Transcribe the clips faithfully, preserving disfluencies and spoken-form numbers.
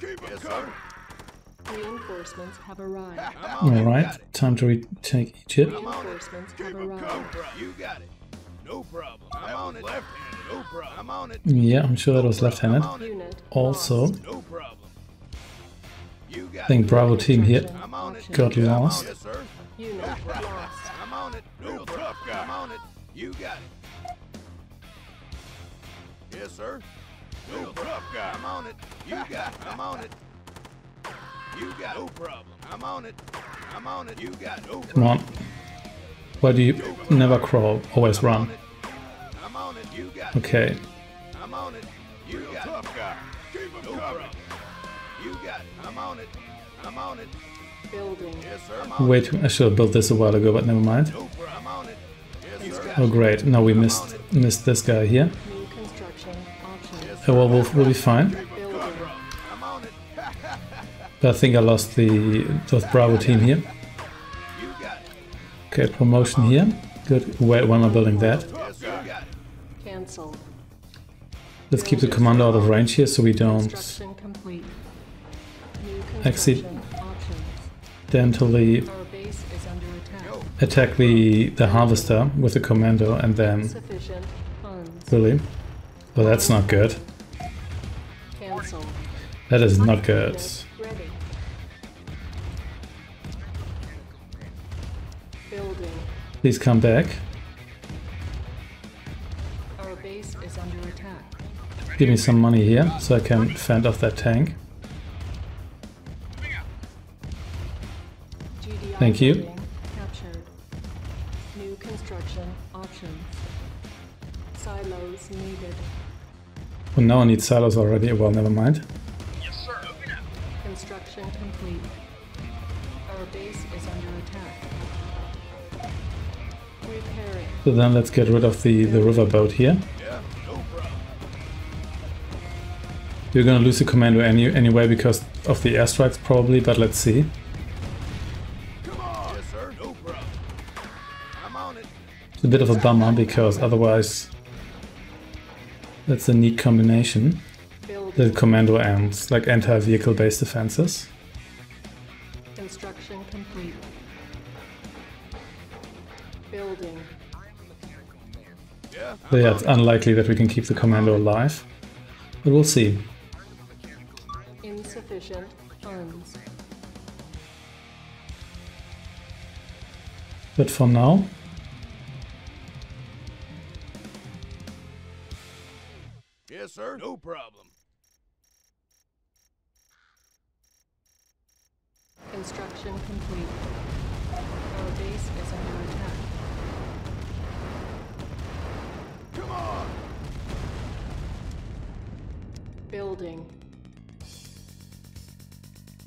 Keep yes, sir. Reinforcements have arrived. All right, time to retake Egypt. Reinforcements have arrived. You got it. No problem. I'm on it. No problem. I'm on it. Yeah, I'm sure that was left-handed. Also, no problem. You got I think Bravo team here got you lost. Yes, sir. You know, I'm on it. Real tough guy. I'm on it. You got it. Yes, sir. Real tough guy. I'm on it. You got it. I'm on it. You got no problem. I'm on it. I'm on it. You got no problem. Come on. Why do you never crawl? Always run. I'm on it. You got it. Okay. I'm on it. You got it. Tough guy. Keep him covered. You got it. I'm on it. I'm on it. Building. Yes, sir. Wait, I should have built this a while ago, but never mind. I'm on it. Yes, sir. Oh great. No, we missed missed this guy here. New construction option. Yes, oh, well, we'll, we'll be fine. I think I lost the, the Bravo team here. Okay, promotion here. Good. Wait, why am I building that? Cancel. Let's keep the commander out of range here so we don't accidentally attack the, the harvester with the commando and then really. Well, that's not good. That is not good. Please come back. Our base is under attack. Give me some money here so I can fend off that tank. G D I Thank you. Captured. New construction options. Silos needed. Well, now I need silos already. Well, never mind. Yes, sir. Open up. Construction complete. Our base is under attack. So then let's get rid of the, the riverboat here. You're gonna lose the commando any, anyway because of the airstrikes probably, but let's see. It's a bit of a bummer because otherwise that's a neat combination. The commando and like anti-vehicle based defenses. Construction complete. Building. So yeah, it's unlikely that we can keep the commando alive, but we'll see. Insufficient funds. But for now, yes, sir. No problem. Construction complete. Our base is under attack. Come on. Building.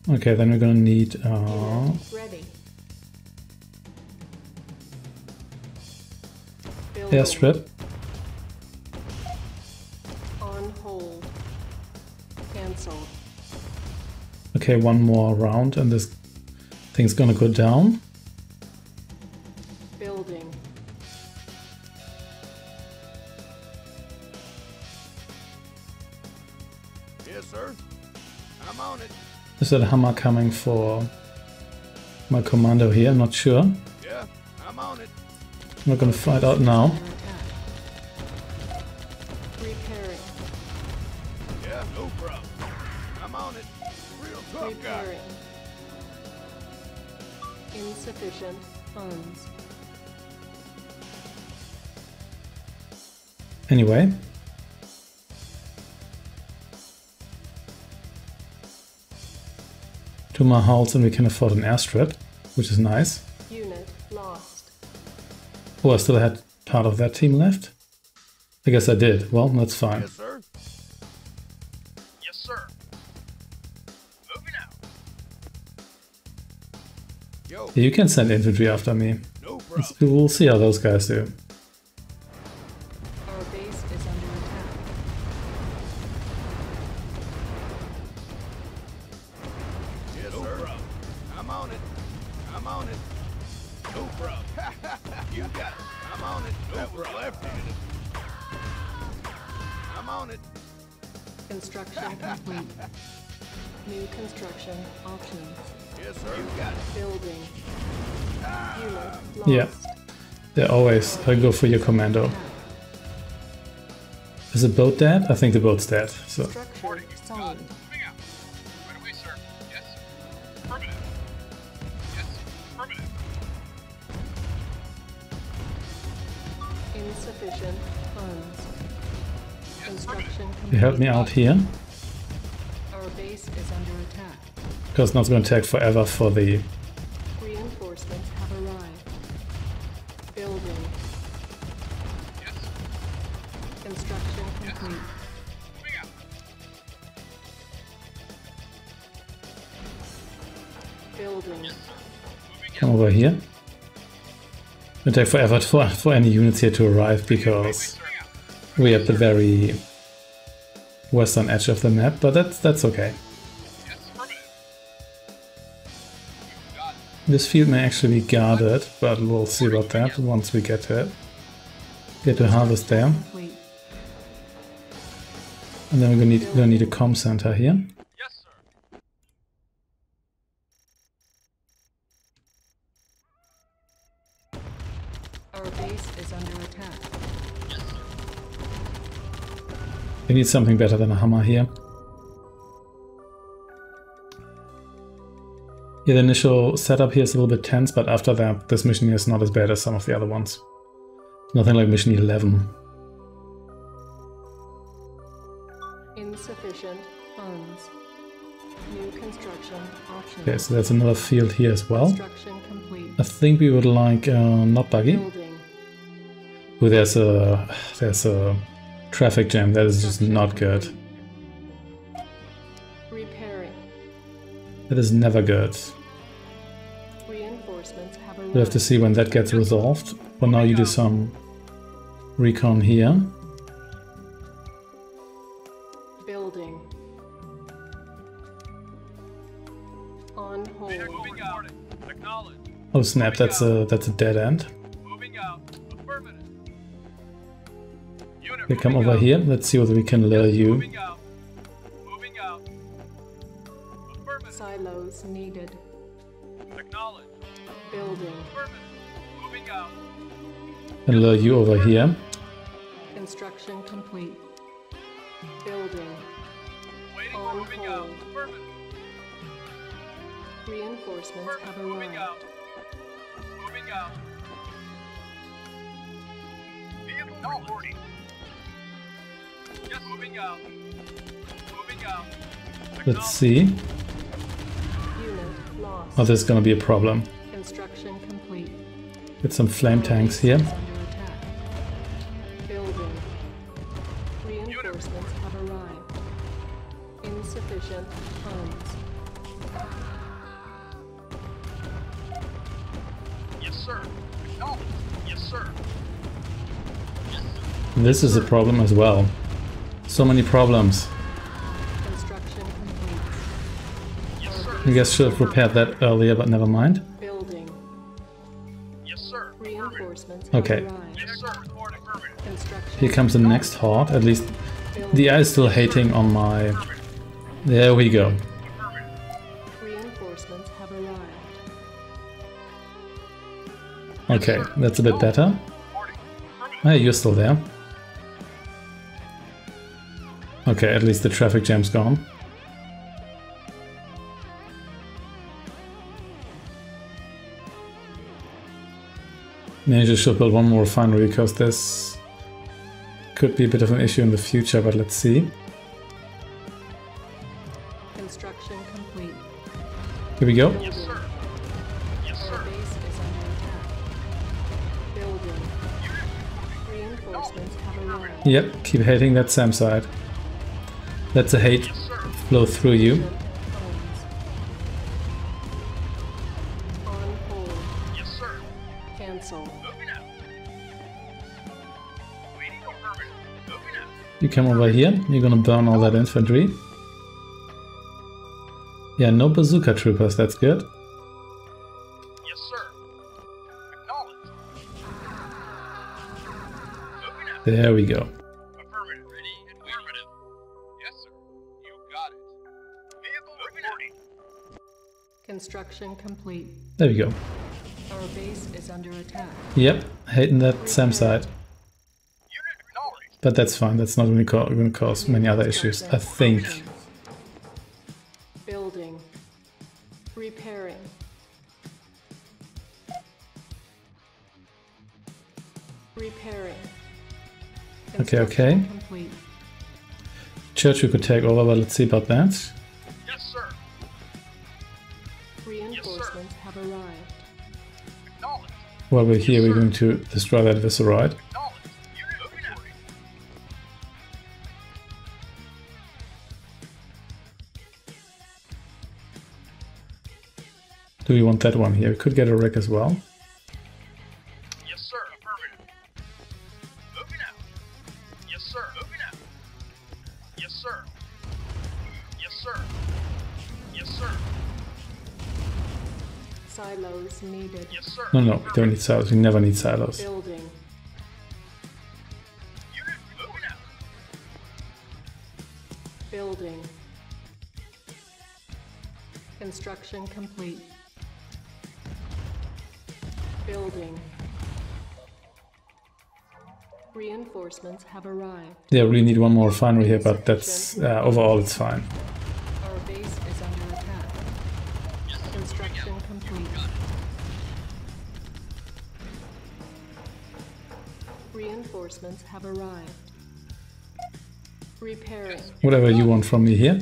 Okay, then we're gonna need uh ready. Airstrip. On hold. Cancel. Okay, one more round and this thing's gonna go down. Building. Yes, sir. I'm on it. Is that a hammer coming for my commando here? I'm not sure. Yeah, I'm on it. We're gonna find out now. Repairing. Yeah, no problem. I'm on it. Real tough Repairing. guy. Insufficient funds. Anyway. To my house and we can afford an airstrip, which is nice. Unit lost. Oh, I still had part of that team left? I guess I did. Well, that's fine. Yes, sir. Yes, sir. Moving out. Yo. You can send infantry after me. No problem. We'll see how those guys do. Our base is under attack. Construction complete. New construction options. Yes, sir. You got it. Building. Ah. Yeah, they always uh, go for your commando. Is the boat dead? I think the boat's dead. So. Insufficient funds. Construction. You help me out here. Our base is under attack. Because Nod's going to take forever for the. Reinforcements have arrived. Building. Yes. Construction complete. Yes. Building. Yes. Come over here. It'll take forever for, for any units here to arrive because we're at the very western edge of the map, but that's, that's okay. This field may actually be guarded, but we'll see about that once we get to it. Get to harvest there. And then we're gonna need, gonna need a comm center here. We need something better than a hammer here. Yeah, the initial setup here is a little bit tense, but after that, this mission here is not as bad as some of the other ones. Nothing like mission eleven. Insufficient funds. New construction options. Okay, so that's another field here as well. I think we would like uh, not buggy. Oh, there's a there's a. Traffic jam, that is just not good. Repairing. That is never good. Reinforcements have arrived. We'll have to see when that gets resolved. But now you do some recon here. Building. On hold. Oh snap, that's a that's a dead end. We come over here, let's see whether we can lure you. Silos needed. Building. And lure you over here. Construction complete. Building. On hold. Reinforcements have arrived. Yes, moving out. Moving out. Let's see. Oh, this is gonna be a problem. Construction complete. Get some flame tanks here. Building. Reinforcements have arrived. Insufficient funds. Yes, sir. Acknowledged. Yes, sir. Yes. This is a problem as well. So many problems. Yes, sir. I guess should have repaired that earlier, but never mind. Building. Yes, sir. Reinforcements okay. Yes, sir. Here comes the next horde. At least building. The eye is still hating on my. There we go. Reinforcements have arrived. Okay, that's a bit better. Hey, you're still there. Okay, at least the traffic jam's gone. Maybe I should build one more refinery because this could be a bit of an issue in the future, but let's see. Construction complete. Here we go. Yes, sir. Yes, sir. Our base is under attack. Building. Reinforcements have arrived. Yep, keep hating that Sam side. That's a hate flow through you. On hold. Yes, sir. Cancel. You come over here, you're gonna burn all that infantry. Yeah, no bazooka troopers, that's good. Yes, sir. Acknowledged. There we go. Construction complete. There we go. Our base is under attack. Yep, hating that SAM side. But that's fine, that's not going to cause many other issues, I think. Building. Repairing. Repairing. Okay, okay. Complete. Church we could take over, but let's see about that. Yes, sir. Reinforcements yes, sir. have arrived. Acknowledge. While we're here, yes, we're going to destroy that Viscerite. Do we want that one here? We could get a wreck as well. Yes, sir. Affirmative. Moving out. Yes, sir. Moving out. Yes, sir. Yes, sir. Yes, sir. Silos needed. Yes, sir. No, no, we don't need silos. We never need silos. Building. Unit moving out. Building. Construction complete. Building. Reinforcements have arrived. Yeah, we really need one more refinery here, but that's uh, overall it's fine. Our base is under attack. Construction complete. Reinforcements have arrived. Repairing. Whatever you want from me here.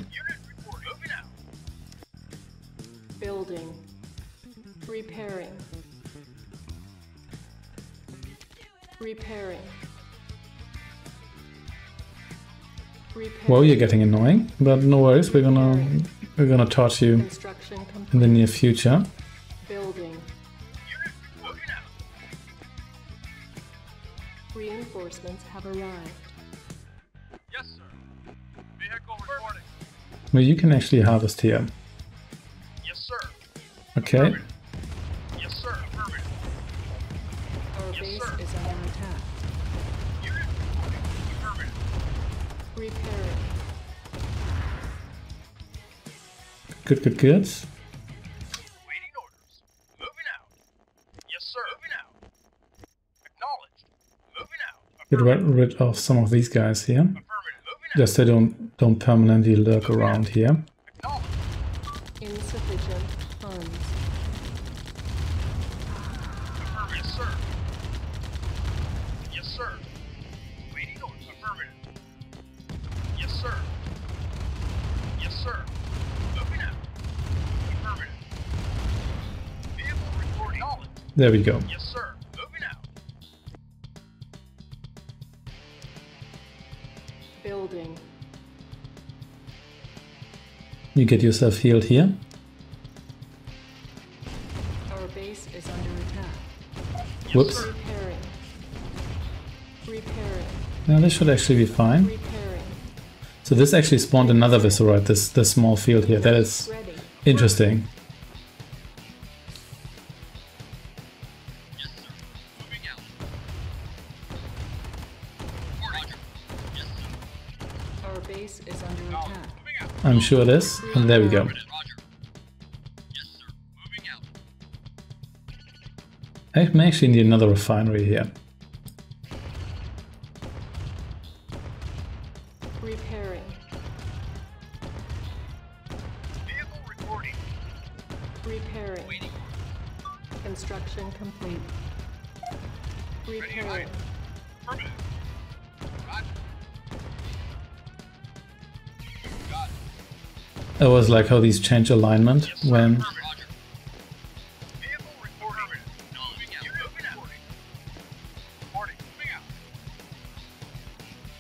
Building. Repairing. Repairing. Repairing. Well, you're getting annoying, but no worries. We're gonna we're gonna touch you in the near future. Building. Reinforcements have arrived. Yes, sir. Vehicle reporting. Well, you can actually harvest here. Yes, sir. Okay. Good, good, good. Waiting orders. Moving out. Yes, sir. Moving out. Acknowledged. Moving out. Get right, rid of some of these guys here. Affirmative. Just they don't don't permanently lurk Moving around out. here. Acknowledged. Insufficient funds. Affirmative, yes, sir. Yes, sir. Waiting orders. Affirmative. Yes, sir. Yes, sir. There we go. Yes, sir. Moving out. Building. You get yourself healed here. Our base is under attack. Yes, Whoops. Sir. Repairing. Repairing. Now this should actually be fine. Repairing. So this actually spawned another Viscerite, this this small field here. That is Ready. interesting. I'm sure it is, and there we go. I may actually need another refinery here. Repairing. Vehicle recording. Repairing. Waiting. Construction complete. Repairing. I always like how these change alignment yes, when...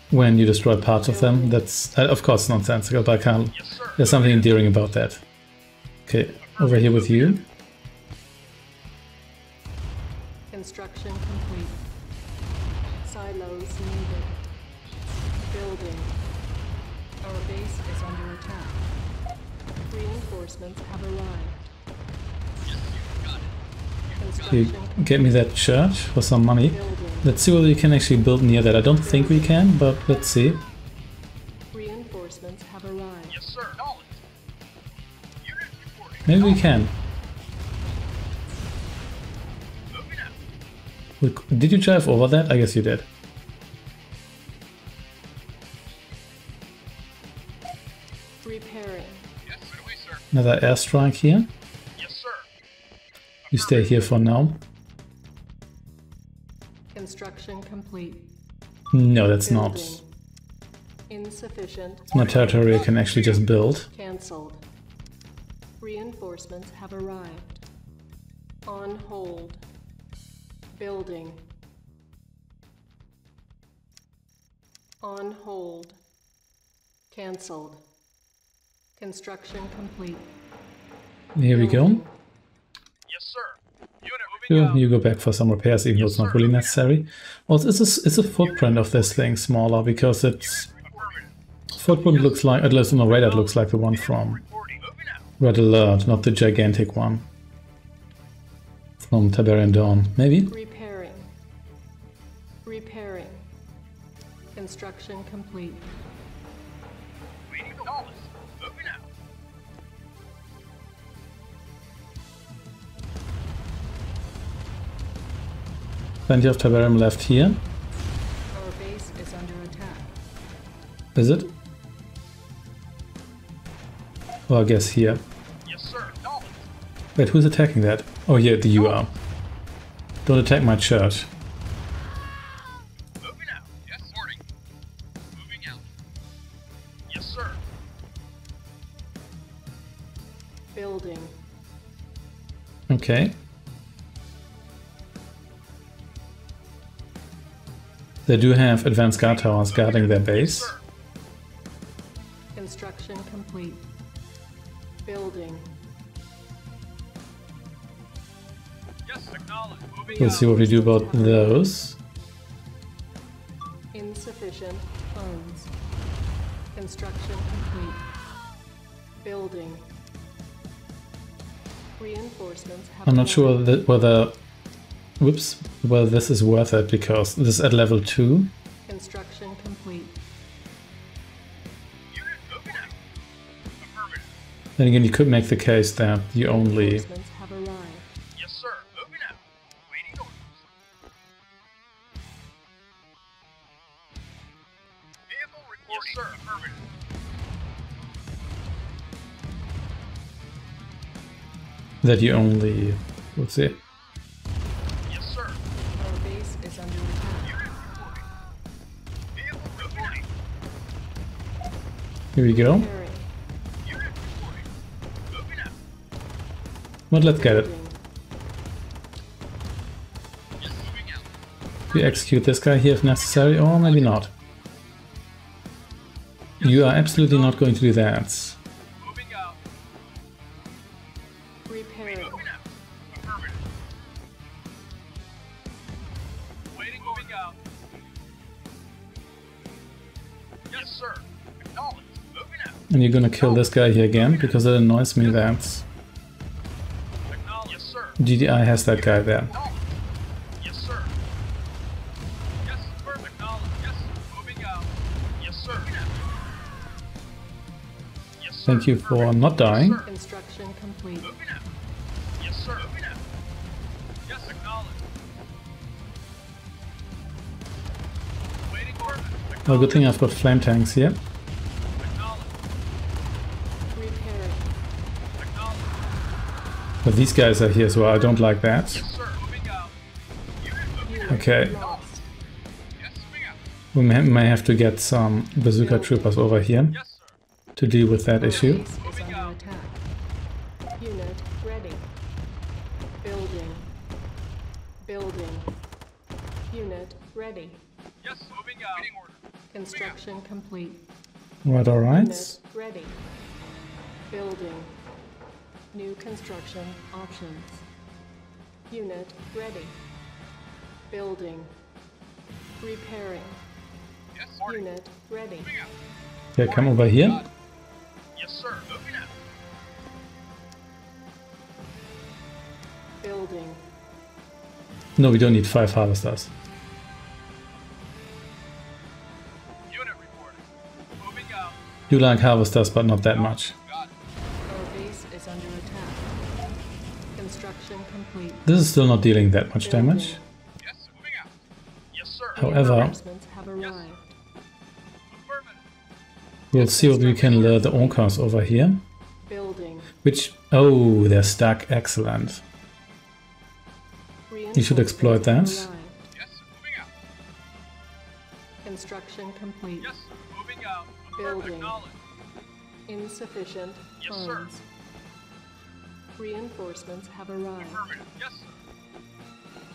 when you destroy parts of them. That's, uh, of course, nonsensical, but I can't... Yes, there's something endearing about that. Okay, over here with you. Construction complete. Silos needed. Building. Our base is under attack. Reinforcements have arrived. You get me that church for some money. Let's see whether you can actually build near that. I don't think we can, but let's see. Reinforcements have arrived. Yes, sir. Maybe we can. Did you drive over that? I guess you did. Repairing. Yes, right away, sir. Another airstrike here. Yes, sir. You stay here for now. Construction complete. No, that's building. Not. Insufficient. It's my territory. I can actually just build. Cancelled. Reinforcements have arrived. On hold. Building. On hold. Cancelled. Construction complete. Here we go. Yes, sir. Unit moving. You, you go back for some repairs, even yes, though it's not sir. Really necessary. Well, it's a, it's a footprint of this thing smaller because it's footprint looks like, at least on the radar, it looks like the one from Red Alert, not the gigantic one. From Tiberian Dawn, maybe? Repairing. Repairing. Construction complete. Plenty of Tiberium left here. Our base is under attack. Is it? Well, I guess here. Yes, sir. Wait, who's attacking that? Oh yeah, the you are. Don't attack my church. Moving out. Yes, morning. Moving out. Yes, sir. Building. Okay. They do have advanced guard towers guarding their base. Yes, construction complete. Building. Let's see what we do about those. Insufficient funds. Construction complete. Building. Reinforcements have I'm not sure that whether whoops, whether this is worth it because this is at level two. Construction complete. Then again, you could make the case that you only that you only let's see. Yes, sir. Our base is under attack. Here we go. But let's get it. We execute this guy here if necessary, or maybe not. You are absolutely not going to do that. And you're gonna kill this guy here again because it annoys me that G D I has that guy there. Yes, sir. Yes, sir. Yes, moving out. Yes, sir. Yes, sir. Thank you for not dying. Construction complete. Yes, sir. Yes, acknowledged. Waiting for it. Well, good thing I've got flame tanks here. But these guys are here as well, I don't like that. Okay. We may, may have to get some bazooka troopers over here to deal with that issue. Unit ready. Building. Building. Unit ready. Yes, moving out. Construction complete. Right, all right. Unit ready. Building. New construction options. Unit ready. Building. Repairing. Yes, unit ready. Yeah, come over here. Yes, sir. Building. No, we don't need five harvesters. Unit reporting. Moving out. You like harvesters, but not that much. Our base base is under attack. Construction complete. This is still not dealing that much damage. Yes, moving out. Yes, sir. However, we'll see what we can lure the Onkars over here. Building. Which, oh, they're stuck. Excellent. You should exploit that. Yes, moving out. Construction complete. Yes, moving out. Building. Insufficient yes, funds. Sir. Reinforcements have arrived. Affirmative. Yes, sir.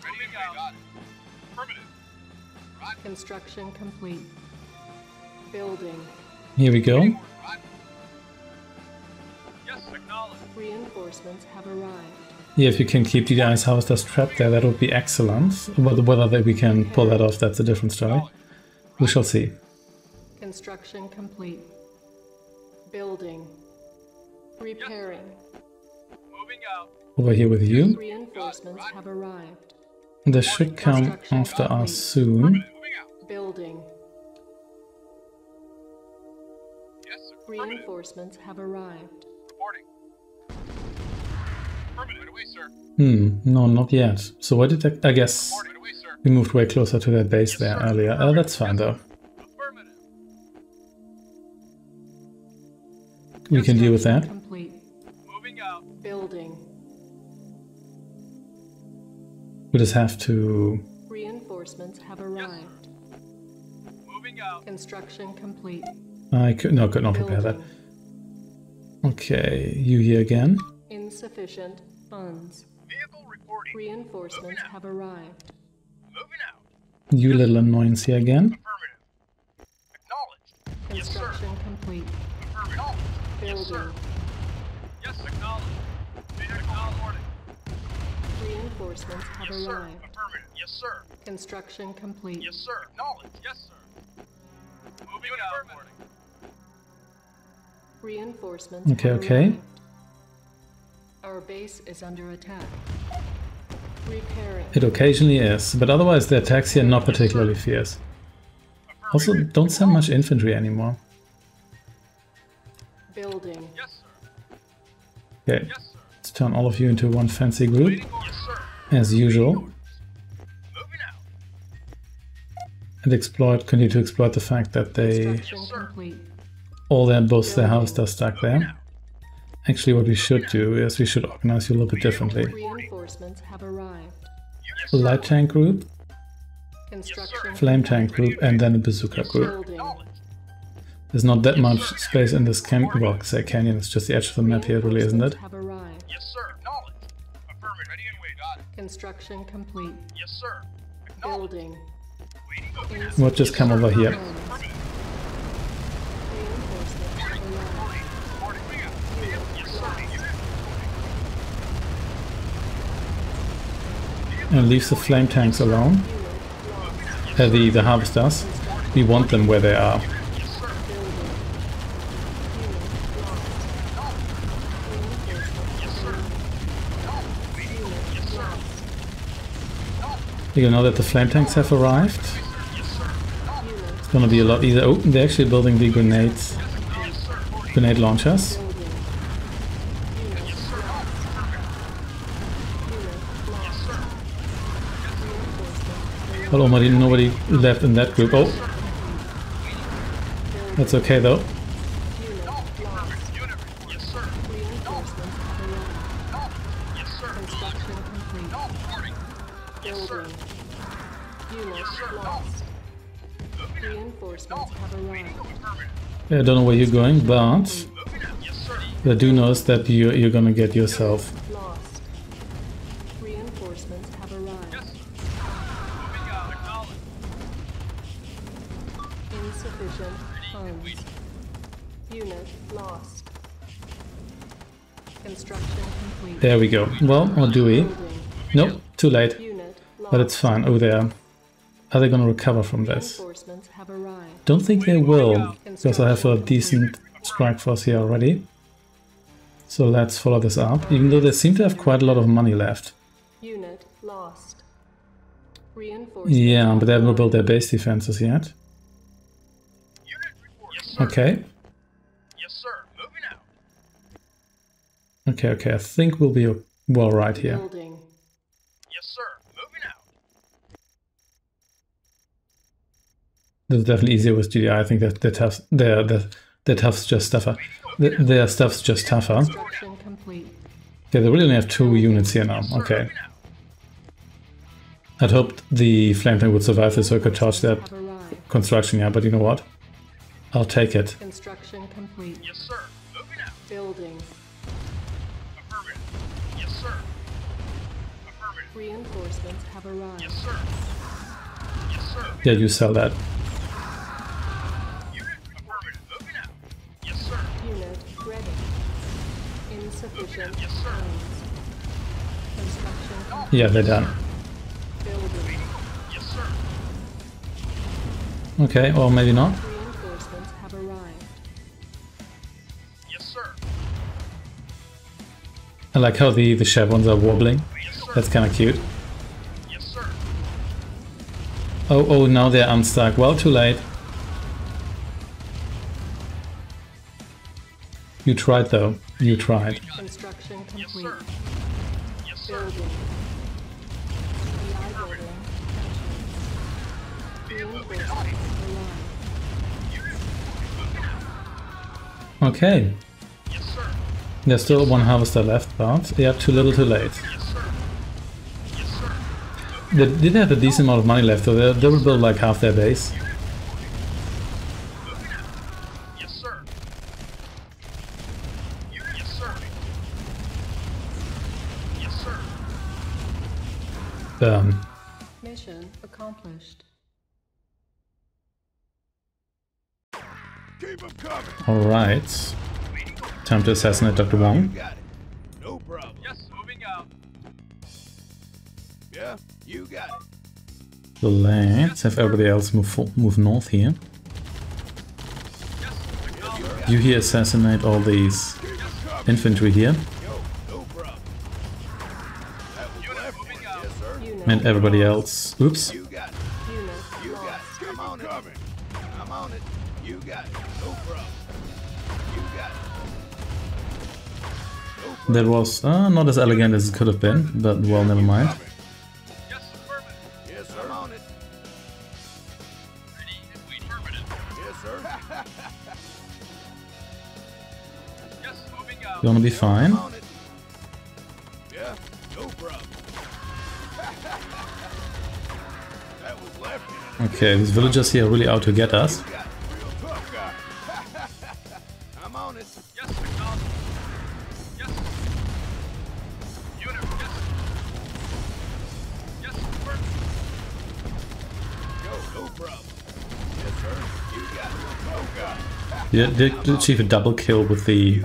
Ready to go. Got it. Affirmative. Right. Construction complete. Building. Here we go. Yes, acknowledged. Reinforcements have arrived. Yeah, if you can keep the ice harvesters trapped there, that would be excellent. But whether we can pull that off, that's a different story. We shall see. Construction complete. Building. Repairing. Yes. Moving out. Over here with you. Reinforcements have arrived. They should come after us soon. Building. Yes, reinforcements have arrived. Reporting. Right away, sir. Hmm, no, not yet. So what did I, I guess right away, we moved way closer to their base yes, there sir. Earlier. Oh, that's fine yes. though. We can deal with that. Complete. Moving out. Building. We just have to. Reinforcements have arrived. Yes, moving out. Construction complete. I could no could not Building. Repair that. Okay, you here again? Insufficient funds. Vehicle reporting. Reinforcements have arrived. Moving out. You little annoyance here again? Affirmative. Acknowledged. Construction yes, sir. Complete. Affirmative. Building. Yes, sir. Yes, acknowledged. Acknowledged. Reinforcements have yes, sir. Arrived. Affirmative. Yes, sir. Construction complete. Yes, sir. Acknowledged. Yes, sir. Moving out. Reinforcements. Okay, okay. Arrived. Our base is under attack. Repairing. It occasionally is, but otherwise the attacks here are not particularly fierce. Also, don't send much infantry anymore. Building. Yes, sir. Okay, yes, sir. Let's turn all of you into one fancy group, yes, as usual, and exploit. Continue to exploit the fact that they yes, all their both their house are stuck Moving there. Out. Actually, what we should do is we should organize you a little bit differently. Reinforcements have arrived. Yes, light tank group, yes, flame tank group, and then a bazooka group. Building. There's not that yes, much sir. Space in this camp. Well, I say canyon, it's just the edge of the map here, really, isn't it? Yes, sir. Acknowledged. Affirmative. Ready and wait. Got it. Construction complete. Yes, sir. Building. We'll just come over here. And leave the flame tanks alone. Uh, the, the harvesters. We want them where they are. You know that the flame tanks have arrived. It's gonna be a lot easier. Oh, they're actually building the grenades, grenade launchers. Well, almost nobody left in that group. Oh, that's okay though. I don't know where you're going, but I do notice that you, you're gonna get yourself. Lost. Reinforcements have arrived. Yes. Insufficient funds. Unit lost. Construction complete. There we go. Well, or do we? Nope, too late. But it's fine. Oh, there. Are they gonna recover from this? Don't think they will, because I have a decent strike force here already. So let's follow this up, even though they seem to have quite a lot of money left. Unit lost. Yeah, but they haven't built their base defenses yet. Okay. Okay, okay, I think we'll be well right here. Building. Yes, sir. Moving out. That's definitely easier with G D I. I think that their toughs, their, their, their toughs just tougher. Their, their stuff's just tougher. Okay, they really only have two units here now. Okay. I'd hoped the flame tank would survive this so I could charge that construction, yeah, but you know what? I'll take it. Construction complete. Yes, sir. Moving out. Building. Affirmative. Yes, sir. Affirmative. Reinforcements have arrived. Yes, sir. Yes, sir. Yeah, you sell that. Unit affirmative. Moving out. Yes, sir. Unit ready. Insufficient. Yes, sir. Construction. Yeah, they're done. Building. Yes, sir. Okay, or maybe not. Reinforcements have arrived. Yes, sir. I like how the, the chevrons are wobbling. Yes, that's kind of cute. Yes, sir. Oh, oh, now they're unstuck. Well, too late. You tried, though. You tried. Construction complete. Yes, sir. Yes, sir. Building. Okay. Yes, sir. There's still yes, one harvester left, but yeah, too little too late. Yes, sir. Yes, sir. They did have a decent amount of money left, so they will build like half their base. Yes, sir. Yes, sir. Yes, sir. Boom. Mission accomplished. Alright. Time to assassinate Doctor Wong. No problem. Yes, moving out. Yeah, you got it. Let's have everybody else move for, move north here. Yes, you here assassinate all these infantry here. No problem. And everybody else. Oops. You got it. You got it. I'm on it. I'm on it. You got it. No problem. You got it. No problem. That was uh, not as elegant as it could have been, but well, never mind. Yes, affirmative. Yes, sir. I'm on it. Ready and waiting. Affirmative. Yes, sir. Yes, moving out. Gonna be fine. Yeah, no problem. That was left. Okay, these villagers here are really out to get us. Yeah, did achieve a double kill with the...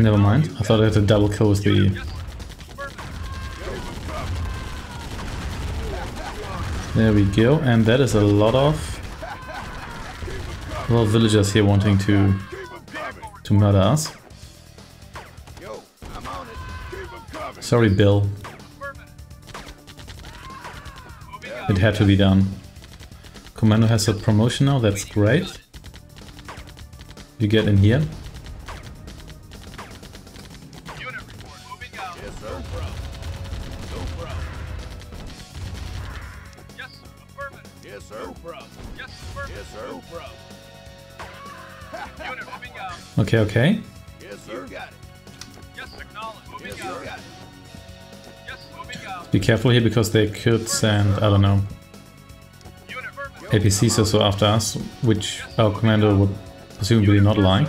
Never mind. I thought I had a double kill with the... There we go, and that is a lot of... Well, villagers here wanting to... to murder us. Sorry, Bill. It had to be done. Commando has a promotion now, that's great. You get in here. Okay, okay. Be careful here because they could send, I don't know, A P Cs or so after us, which our commander would presumably not like.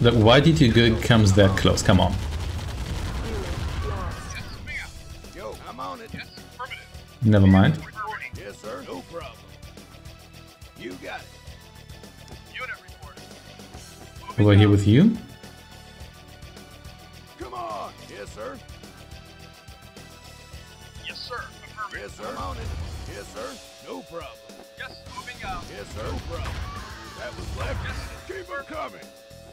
That, why did you go comes that close? Come on. Never mind. Over here with you.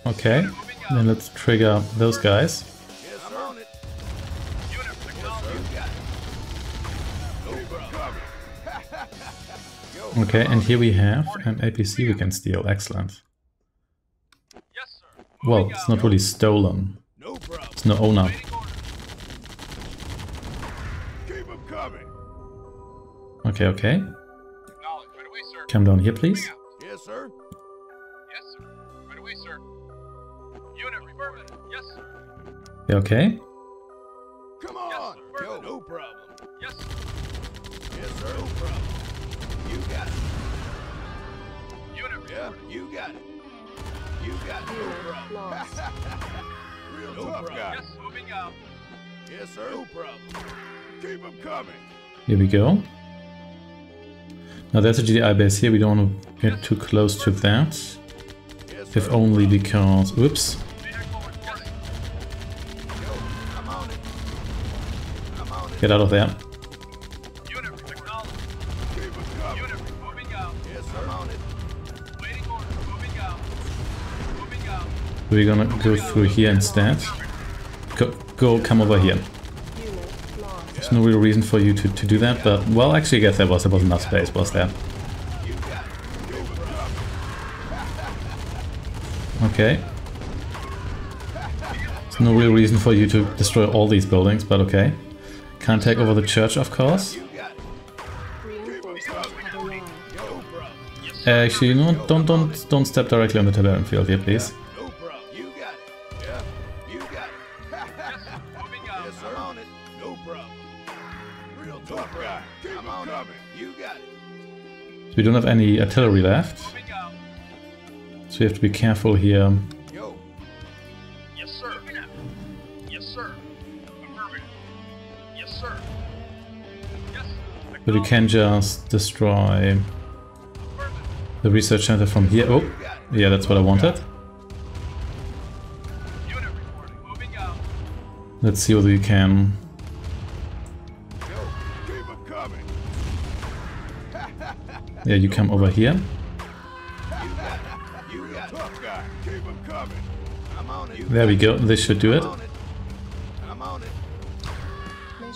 Okay, then let's trigger those guys. Okay, and here we have an A P C we can steal. Excellent. Well, it's not really stolen. It's no owner. Okay, okay. Come down here, please. Yes, sir. Yes, sir. Right away, sir. Unit reverted. Yes, sir. You okay? Come on. No problem. Yes, sir. Yes, sir. No problem. You got it. Unit reverted. You got it. You got it. No problem. Real tough guy. Yes, moving out. Yes, sir. No problem. Keep them coming. Here we go. Now there's a G D I base here, we don't want to get too close to that. If only because... Oops. Get out of there. We're gonna go through here instead. Go, go come over here. There's no real reason for you to, to do that, but well, actually I guess there was, there was enough space, was there? Okay. There's no real reason for you to destroy all these buildings, but okay. Can't take over the church, of course. Actually, no, don't, don't, don't step directly on the Tiberian field here, please. So we don't have any artillery left, so we have to be careful here. Yes, sir. Yes, sir. Yes, sir. But you can just destroy the research center from here. Oh, yeah, that's what I wanted. Let's see whether you can. Yeah, you come over here. There we go, this should do it.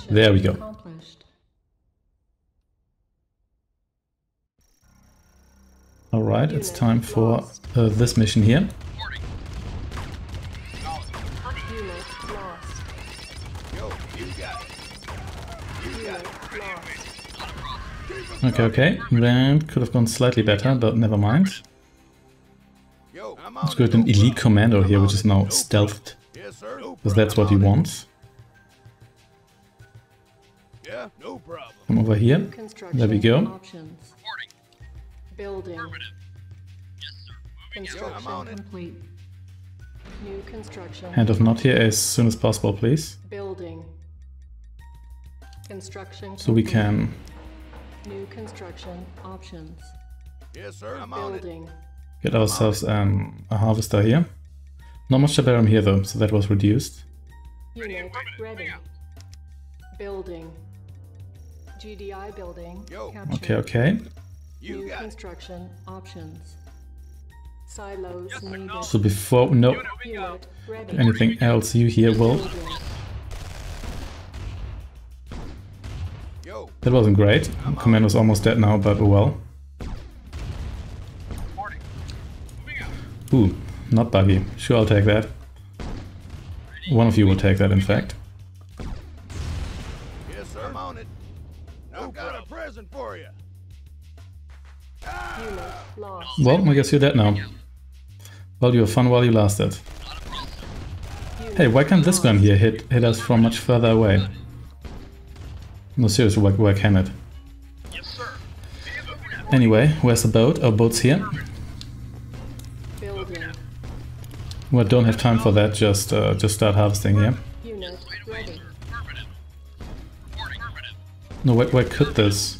There we go. Alright, it's time for uh, this mission here. Okay, okay, that could have gone slightly better, but never mind. Let's go with an elite commando here, which is now stealthed, because that's what he wants. Come over here, there we go. Hand of Nod here as soon as possible, please. So we can... New construction options. Yes, sir. I'm building. On it. Get ourselves um, a harvester here. Not much Tiberium here though, so that was reduced. Unit ready. Building. G D I building. Okay, okay. New construction options. Silos yes, needed. So before no Unit ready. Anything else you here will. That wasn't great. Commando's almost dead now, but oh well. Ooh, not buggy. Sure, I'll take that. One of you will take that, in fact. Yes, sir. I'm on it. I've got a present for you. Well, I guess you're dead now. Well, you have fun while you lasted. Hey, why can't this gun here hit hit us from much further away? No, seriously, where, where can it? Anyway, where's the boat? Our boat's here. Well, don't have time for that, just uh, just start harvesting here. No, where, where could this?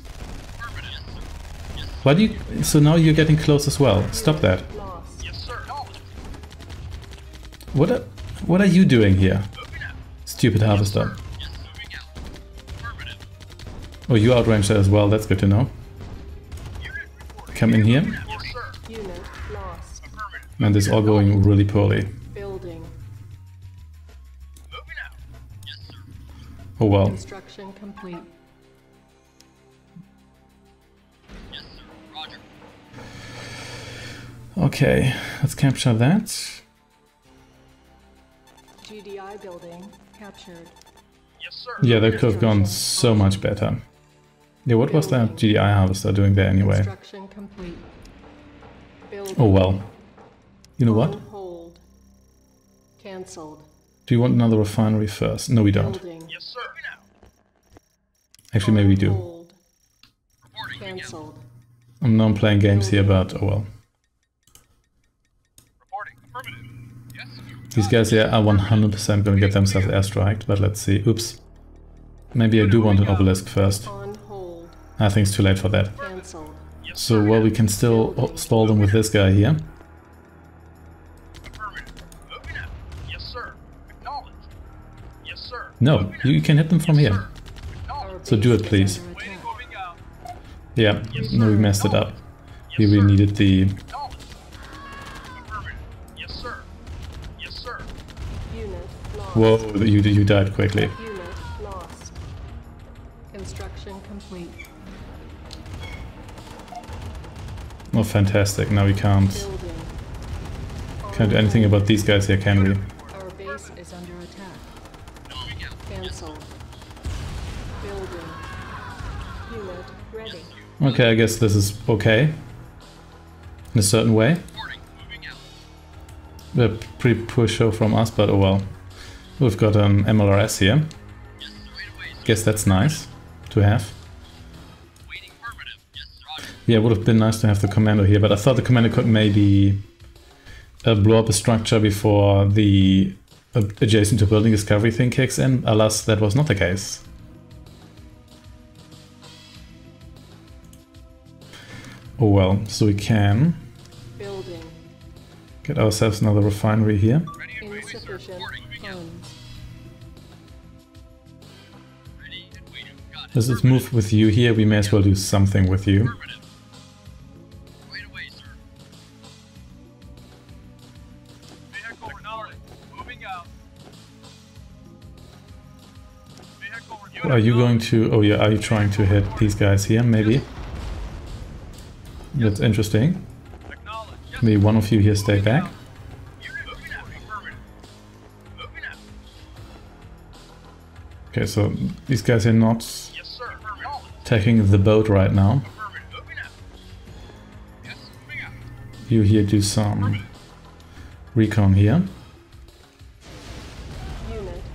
Why do you... So now you're getting close as well. Stop that. What are, what are you doing here? Stupid harvester. Oh, you outranged that as well, that's good to know. Come in here. And this is all going really poorly. Oh well. Okay, let's capture that. G D I building captured. Yes, sir. Yeah, that could have gone so much better. Yeah, what was that G D I harvester doing there anyway? Oh well. You know what? Cancelled. Do you want another refinery first? No, we don't. Yes, sir. Actually, maybe we do. Cancelled. I know I'm playing games here, but oh well. These guys here are one hundred percent gonna get themselves airstriked, but let's see. Oops. Maybe I do want an obelisk first. I think it's too late for that. So, well, we can still stall them with this guy here. No, you can hit them from here. So do it, please. Yeah, no, we messed it up. Here we needed the... Whoa, you, you died quickly. Oh, fantastic. Now we can't... Can't do anything about these guys here, can we? Okay, I guess this is okay, in a certain way. A pretty poor show from us, but oh well. We've got an M L R S here. Guess that's nice to have. Yeah, it would have been nice to have the commando here, but I thought the commando could maybe uh, blow up a structure before the uh, adjacent to building discovery thing kicks in. Alas, that was not the case. Oh well, so we can building. Get ourselves another refinery here. As it's moved with you here, we may as well do something with you. Right away, sir. Vehicle renewed. Moving out. Vehicle renewed. Are you going to... Oh yeah, are you trying to hit these guys here, maybe? That's interesting. Maybe one of you here stay back. Okay, so these guys are not attacking the boat right now. You here do some recon here.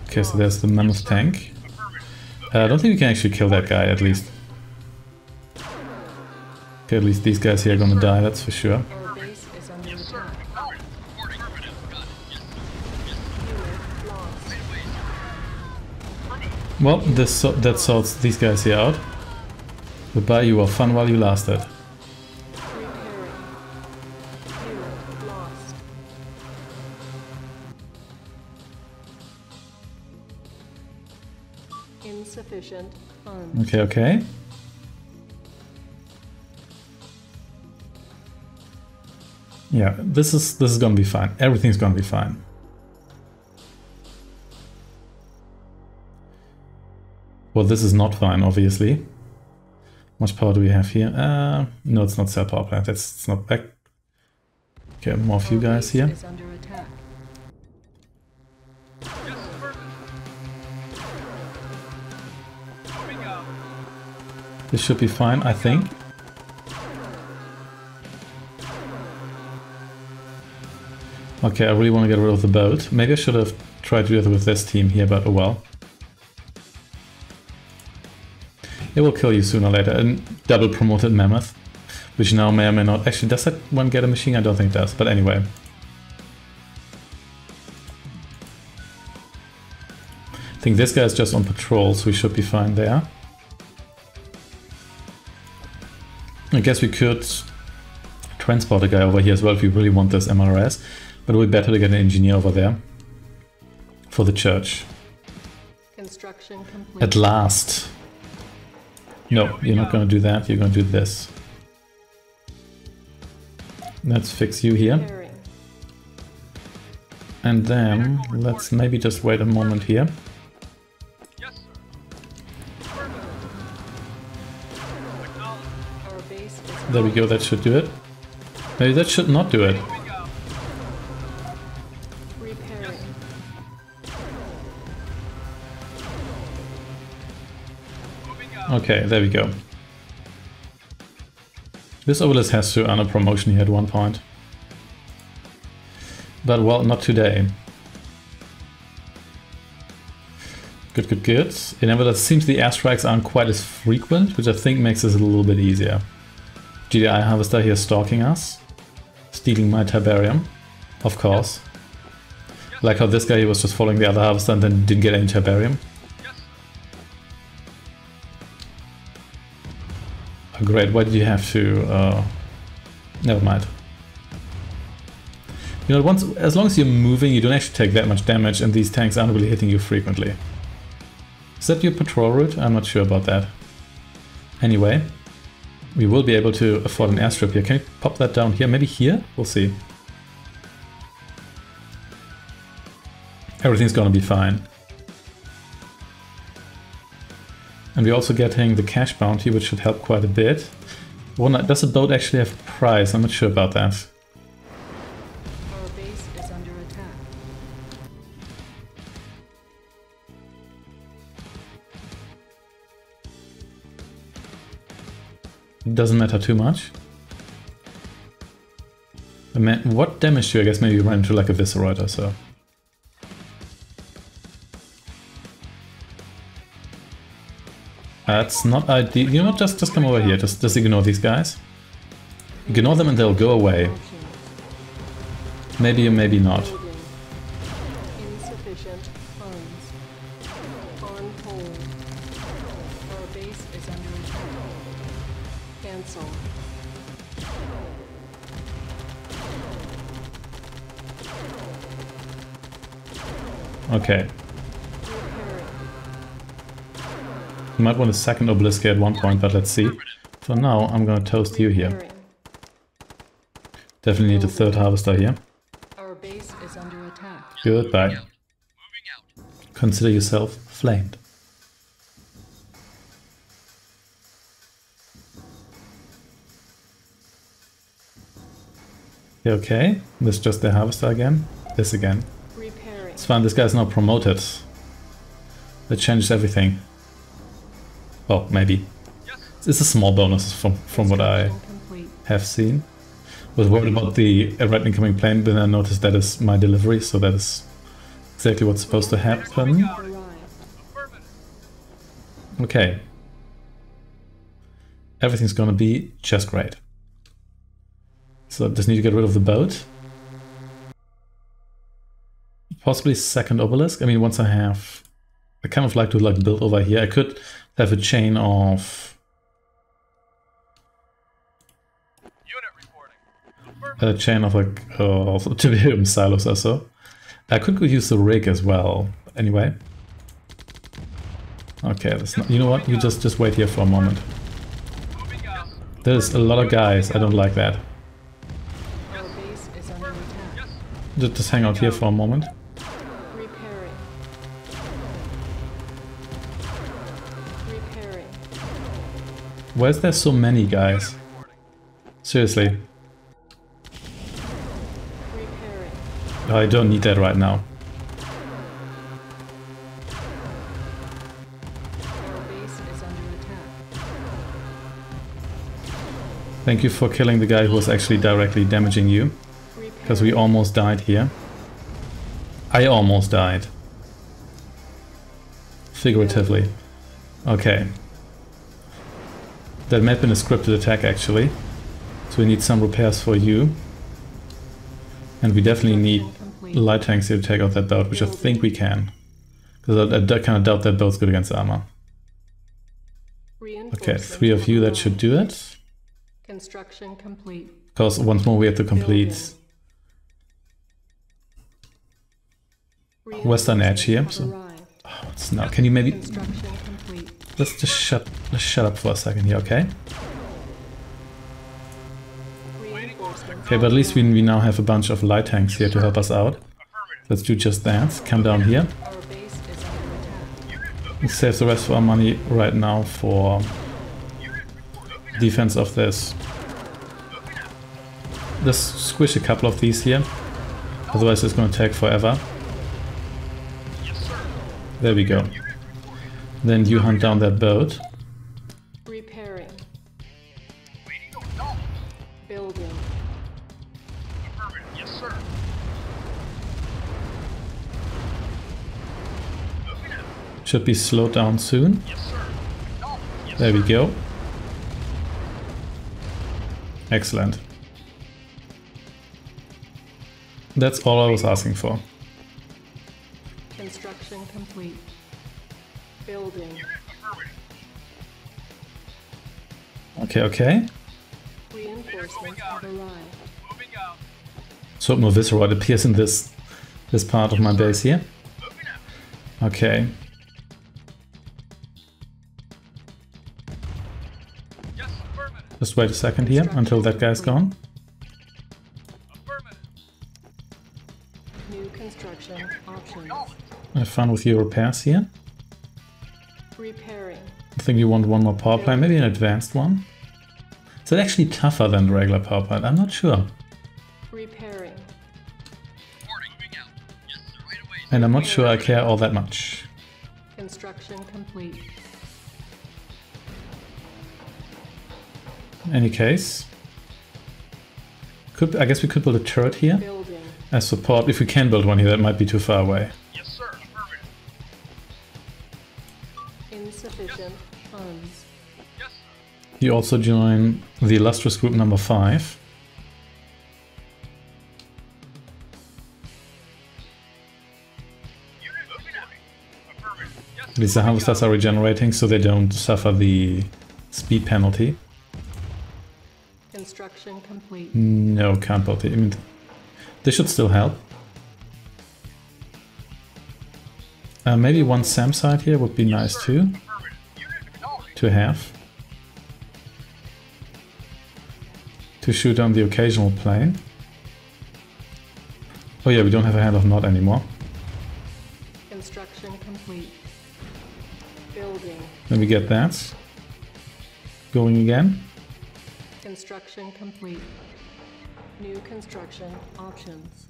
Okay, so there's the mammoth tank. Uh, I don't think we can actually kill that guy, at least. At least these guys here are gonna die, that's for sure. Well, this so that sorts these guys here out. Goodbye, you were fun while you lasted. Insufficient funds. Okay, okay. Yeah, this is this is gonna be fine. Everything's gonna be fine. Well, this is not fine, obviously. How much power do we have here? Uh, no, it's not cell power plant. That's it's not back. Okay, more of you guys here. This should be fine, I think. Okay, I really want to get rid of the boat. Maybe I should have tried to do it with this team here, but oh well. It will kill you sooner or later. A double promoted mammoth, which now may or may not... Actually, does that one get a machine? I don't think it does, but anyway. I think this guy is just on patrol, so we should be fine there. I guess we could transport a guy over here as well if we really want this M L R S. But it would be better to get an engineer over there for the church. Construction complete. At last. No, you're not going to do that. You're going to do this. Let's fix you here. And then let's maybe just wait a moment here. There we go. That should do it. Maybe that should not do it. Repairing. Okay, there we go. This obelisk has to earn a promotion here at one point. But well, not today. Good, good, good. In Nevertheless, it seems the airstrikes aren't quite as frequent, which I think makes this a little bit easier. G D I Harvester here stalking us. Stealing my Tiberium. Of course. Yes. Like how this guy here was just following the other Harvester and then didn't get any Tiberium. Yes. Oh, great, why did you have to... Uh... Never mind. You know, once, as long as you're moving, you don't actually take that much damage, and these tanks aren't really hitting you frequently. Is that your patrol route? I'm not sure about that. Anyway, we will be able to afford an airstrip here. Can we pop that down here? Maybe here? We'll see. Everything's gonna be fine. And we're also getting the cash bounty, which should help quite a bit. Well, does the boat actually have a price? I'm not sure about that. Doesn't matter too much. I mean, what damage do you, I guess maybe you run into like a Visceroid or so. That's not ideal. You know, just, just come over here. Just, just ignore these guys. Ignore them and they'll go away. Maybe or maybe not. Okay. You might want a second obelisk at one point, but let's see. For now, I'm gonna toast you here. Definitely need a third harvester here. Our base is under attack. Goodbye. Consider yourself flamed. Okay, this is just the harvester again. This again. It's fine, this guy's now promoted. That changes everything. Well, maybe. It's a small bonus from, from what I have seen. I was worried about the erratic incoming plane, but then I noticed that is my delivery, so that is exactly what's supposed to happen. Okay. Everything's gonna be just great. So I just need to get rid of the boat. Possibly second obelisk. I mean, once I have, I kind of like to like build over here. I could have a chain of unit reporting. A chain of like uh, of Tiberium silos or so. I could use the rig as well. Anyway. Okay, that's not, you know what? You just just wait here for a moment. There's a lot of guys. I don't like that. Just hang out here for a moment. Why is there so many guys? Seriously. I don't need that right now. Thank you for killing the guy who was actually directly damaging you. Because we almost died here. I almost died. Figuratively. Okay. That may have been a scripted attack actually. So we need some repairs for you. And we definitely need light tanks here to take out that boat, which I think we can. Because I, I kind of doubt that boat's good against armor. Okay, three of you, that should do it. Construction complete. Because once more we have to complete Western Edge here. So, oh, it's not. Can you maybe? Let's just shut. Let's shut up for a second here, okay? Okay, but at least we we now have a bunch of light tanks here to help us out. Let's do just that. Come down here. We save the rest of our money right now for defense of this. let's squish a couple of these here, otherwise it's going to take forever. There we go. Then you hunt down that boat. Repairing. Building. Yes, sir. Should be slowed down soon. Yes, sir. Yes, there we go. Excellent. That's all I was asking for. Construction complete. Building. Okay, okay. Reinforcements have arrived. So no visceral appears in this this part of my base here. Okay. Just wait a second here until that guy's gone. New construction options. Have fun with your repairs here. Repairing. I think you want one more power plant, maybe an advanced one. Is that actually tougher than the regular power plant? I'm not sure. Repairing. And I'm not sure I care all that much. Construction complete. In any case, could I guess we could build a turret here Building. as support. If we can build one here, that might be too far away. Yes, sir. Insufficient funds. Yes. You also join the illustrious group number five. At least the harvesters are regenerating, so they don't suffer the speed penalty. Construction complete. No, can't build it. I mean, they should still help. Uh, maybe one SAM site here would be nice too, to have. To shoot on the occasional plane. Oh yeah, we don't have a hand of Nod anymore. Construction complete. Building. Let me get that. Going again. Construction complete. New construction options.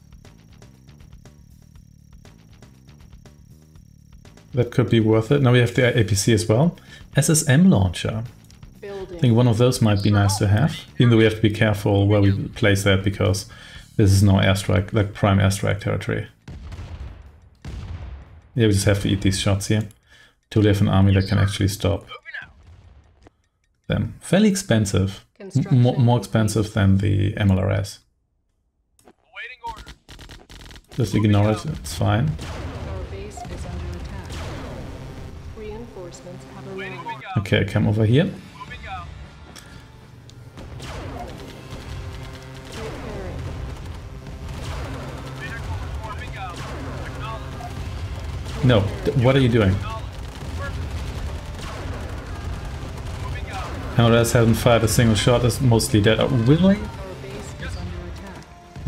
That could be worth it. Now we have the A P C as well. S S M launcher. Building. I think one of those might be nice to have. Even though we have to be careful where we place that, because this is now airstrike, like prime airstrike territory. Yeah, we just have to eat these shots here. Till we have an army that can actually stop them. Fairly expensive. More, more expensive than the M L R S. Just ignore it, it's fine. Our base is under attack. Reinforcements have arrived. Okay, come over here. No, what are you doing? M L R S hasn't fired a single shot, it's mostly dead. Oh, really?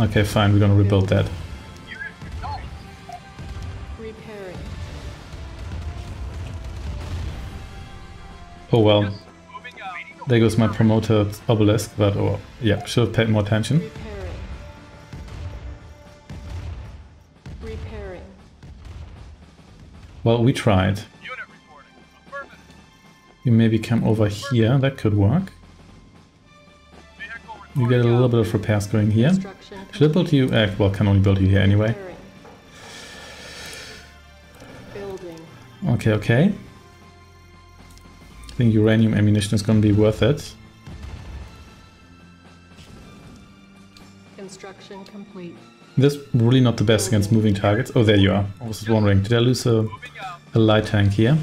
Okay, fine, we're gonna rebuild that. Oh well. There goes my promoted obelisk, but oh, yeah, should have paid more attention. Well, we tried. You maybe come over here, that could work. You get a little bit of repairs going here. Should I build you? Uh, well, can only build you here anyway. Okay, okay. I think uranium ammunition is going to be worth it. Construction complete. This is really not the best against moving targets. Oh, there you are. I was just wondering, did I lose a, a light tank here?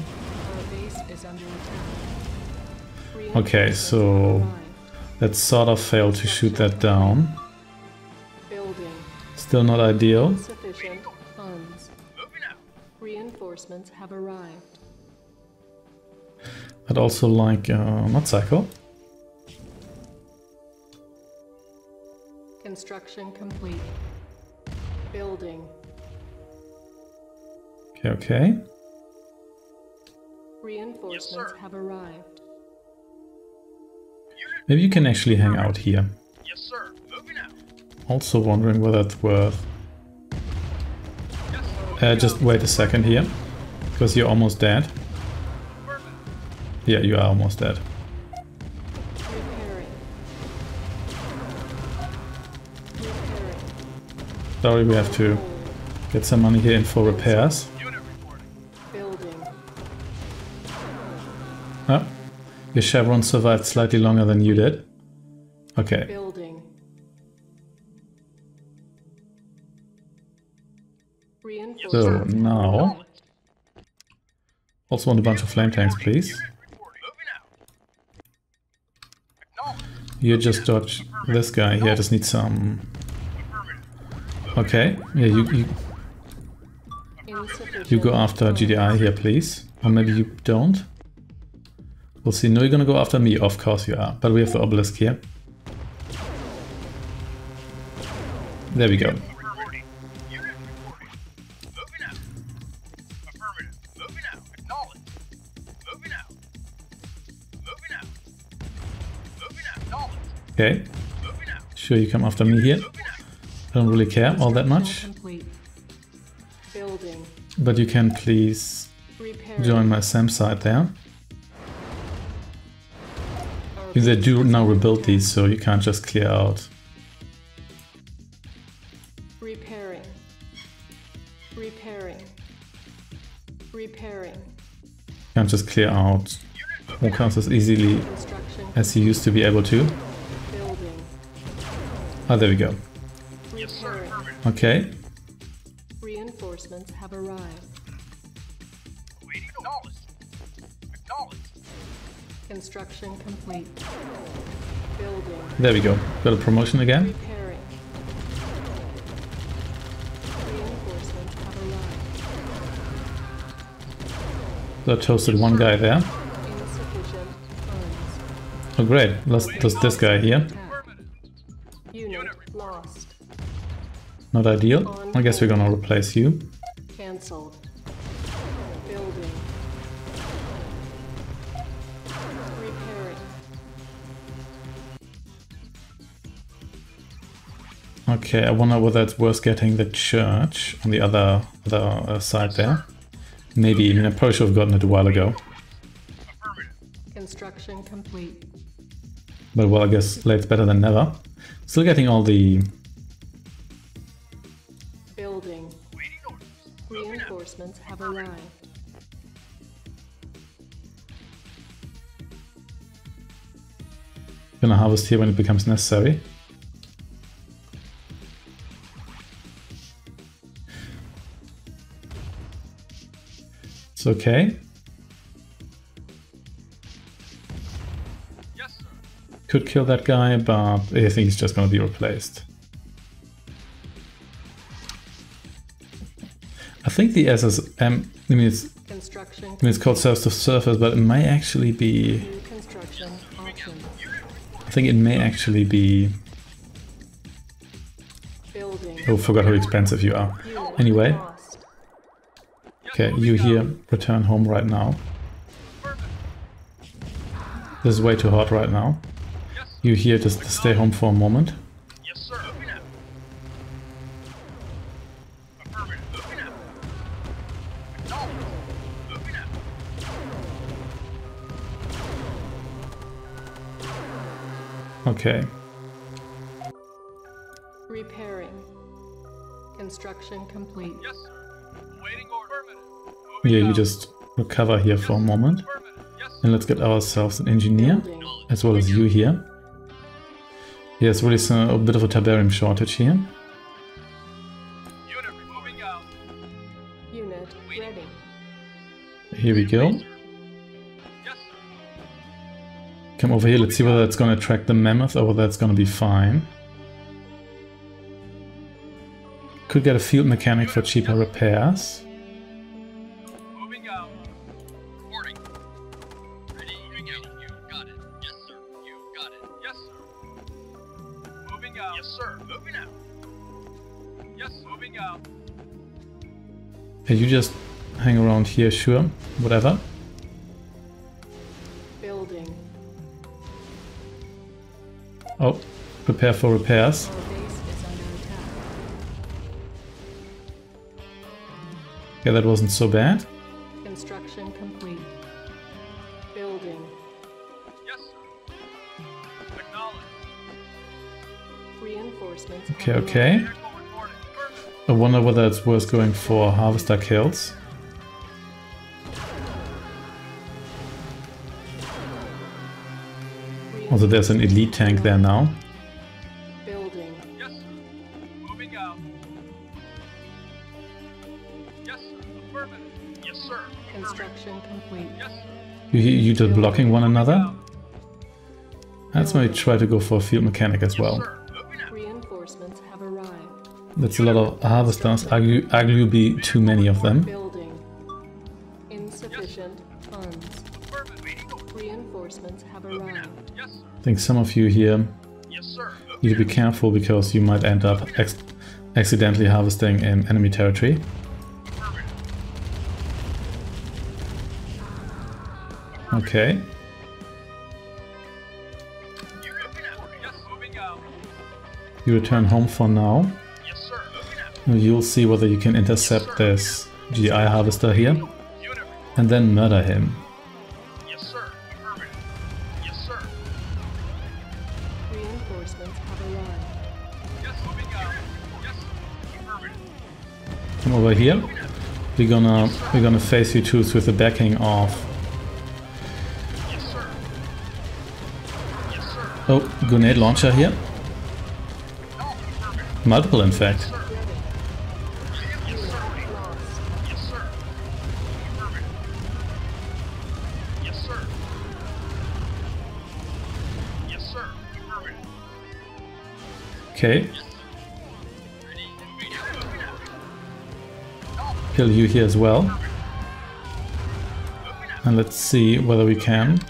Okay, so that sort of failed to shoot that down. Still not ideal. Reinforcements have arrived. I'd also like uh, not cycle. Construction complete. Building. Okay, okay. Reinforcements have arrived. Maybe you can actually hang out here. Yes, sir. Moving out. Also wondering whether it's worth... Uh, just wait a second here, because you're almost dead. Yeah, you are almost dead. Sorry, we have to get some money here in for repairs. Oh, your chevron survived slightly longer than you did. Okay. So now, also want a bunch of flame tanks, please. You just dodge this guy here. I just need some. Okay, yeah, you you, you go after G D I here, please, or maybe you don't. We'll see. No, you're gonna go after me, of course you are. But we have the obelisk here. There we go. Okay, sure, you come after me here. I don't really care all that much. But you can please join my SAM side there. They do now rebuild these, so you can't just clear out. Repairing. Repairing. Repairing. You can't just clear out walkouts as easily as you used to be able to. Oh, there we go. Yes, sir. Okay. Reinforcements have arrived. Construction complete. Building. There we go. Got a promotion again. Repairing. Reinforcements have arrived. So I toasted one guy there. Insufficient funds. Oh great, let's toast this guy here. Not ideal. I guess we're gonna replace you. Cancelled. Building. Repairing. Okay, I wonder whether it's worth getting the church on the other the uh, side there. Maybe even I probably should have gotten it a while ago. Construction complete. But well, I guess late's better than never. Still getting all the. Have arrived. Gonna harvest here when it becomes necessary. It's okay. Yes, sir. Could kill that guy, but I think he's just gonna be replaced. I think the S S M, I mean it's, I mean it's called Service to Surface, but it may actually be, I think it may actually be, oh, forgot how expensive you are. Anyway, okay, you here, return home right now. This is way too hot right now. You here, just stay home for a moment. Okay. Repairing. Construction complete. Yes, sir. Waiting order. Yeah, you just recover here for a moment. And let's get ourselves an engineer, as well as you here. Yeah, it's really a bit of a Tiberium shortage here. Unit moving out. Unit ready. Here we go. Come over here, let's see whether that's gonna attract the mammoth or whether that's gonna be fine. Could get a field mechanic for cheaper repairs. Okay, you just hang around here, sure, whatever. Prepare for repairs. Yeah, that wasn't so bad. Construction complete. Building. Yes, sir. Acknowledge. Reinforcements. Okay, okay. I wonder whether it's worth going for harvester kills. Also, there's an elite tank there now. Building. Yes, sir. Moving out. Yes, sir. Affirmative. Yes, sir. Construction complete. Yes, sir. You, you did blocking one another? That's why I try to go for a field mechanic as well. Reinforcements have arrived. That's a lot of harvesters. Arguably be too many of them. Building. Insufficient funds. Reinforcements have arrived. I think some of you here need to be careful because you might end up ex accidentally harvesting in enemy territory. Okay. You return home for now. You'll see whether you can intercept this G I harvester here and then murder him. Over here, we're gonna we're gonna face you too with the backing of. Oh, grenade launcher here. Multiple, in fact. Okay. Kill you here as well, and let's see whether we can.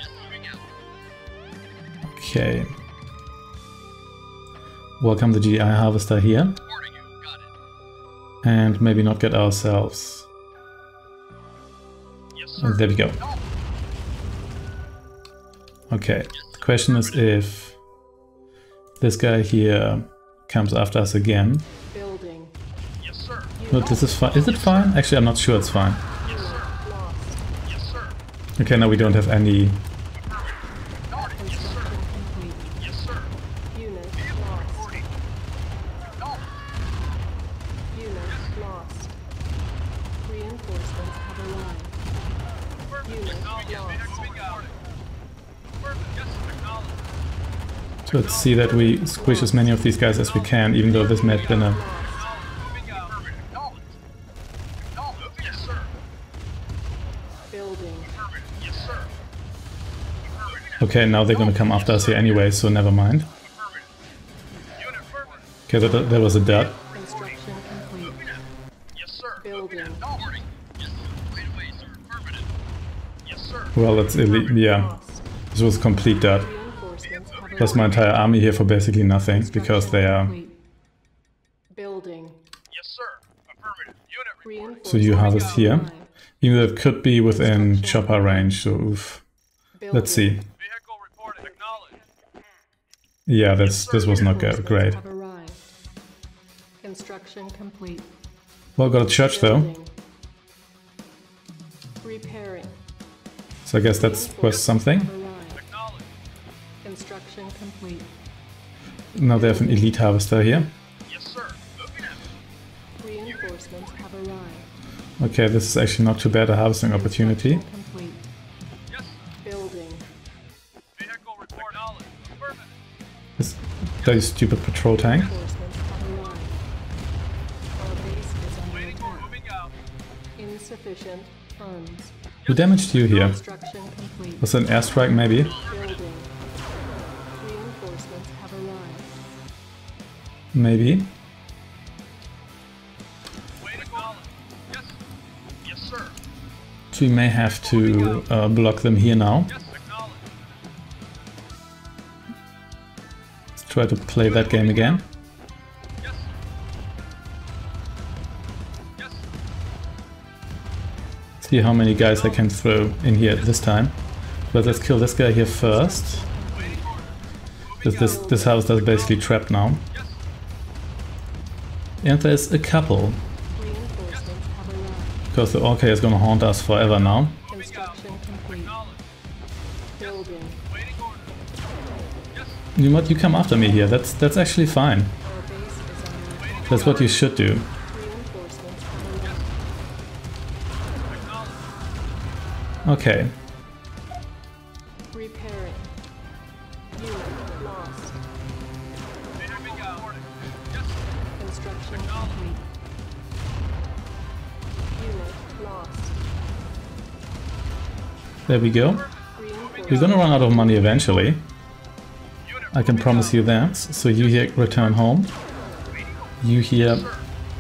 Okay, welcome the G I harvester here, and maybe not get ourselves. And there we go. Okay, the question is if this guy here comes after us again. But this is fine. Is it fine? Actually, I'm not sure it's fine. Okay, now we don't have any. So let's see that we squish as many of these guys as we can, even though this may have been a okay, now they're gonna come after us here anyway, so never mind. Okay, that, that was a dud. Well, that's elite, yeah. This was a complete dud. Plus my entire army here for basically nothing, because they are... So you harvest here. Even though it could be within chopper range, so oof. Let's see. Yeah, that's, this was not good. Great. Construction complete. Well, got a church though. Repairing. So I guess that's worth something. Construction complete. Now they have an elite harvester here. Reinforcements have arrived. Okay, this is actually not too bad a harvesting opportunity. That stupid patrol tank. Who damaged you here? Was it an airstrike maybe? Maybe. So we may have to uh, block them here now. Try to play that game again. See how many guys I can throw in here this time. But let's kill this guy here first. This this, this house is basically trapped now. And there's a couple. Because the Orca is gonna haunt us forever now. You might you come after me here, that's that's actually fine. That's what you should do. Okay. There we go. We're gonna run out of money eventually. I can promise you that. So you here return home. You here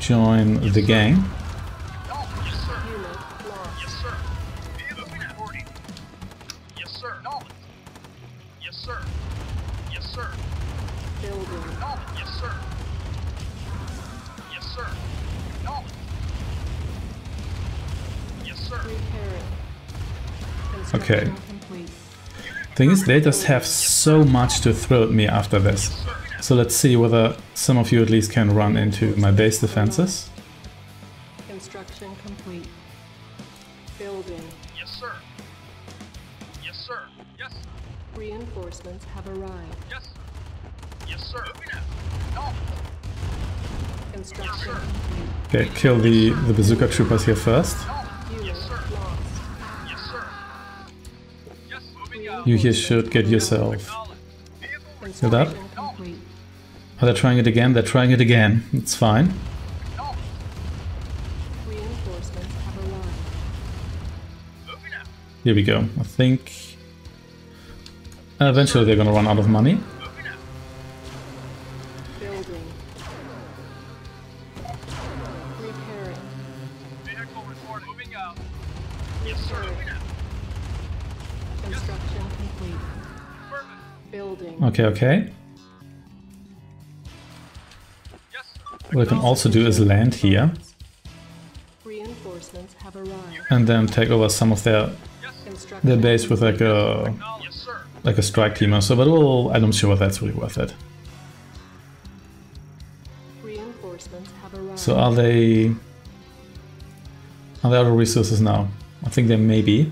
join the gang. Okay. Thing is, they just have so much to throw at me after this. So let's see whether some of you at least can run into my base defenses. Construction complete. Building. Yes, sir. Yes, sir. Yes. Reinforcements have arrived. Yes. Yes, sir. No. Construction complete. Okay, kill the the bazooka troopers here first. You here should get yourself filled up. Are they trying it again? They're trying it again. It's fine. Here we go. I think eventually they're gonna run out of money. Okay, okay. What I can also do is land here. And then take over some of their their base with like a like a strike team or so, but we'll, I'm not sure whether that's really worth it. So are they are they out of resources now? I think they may be.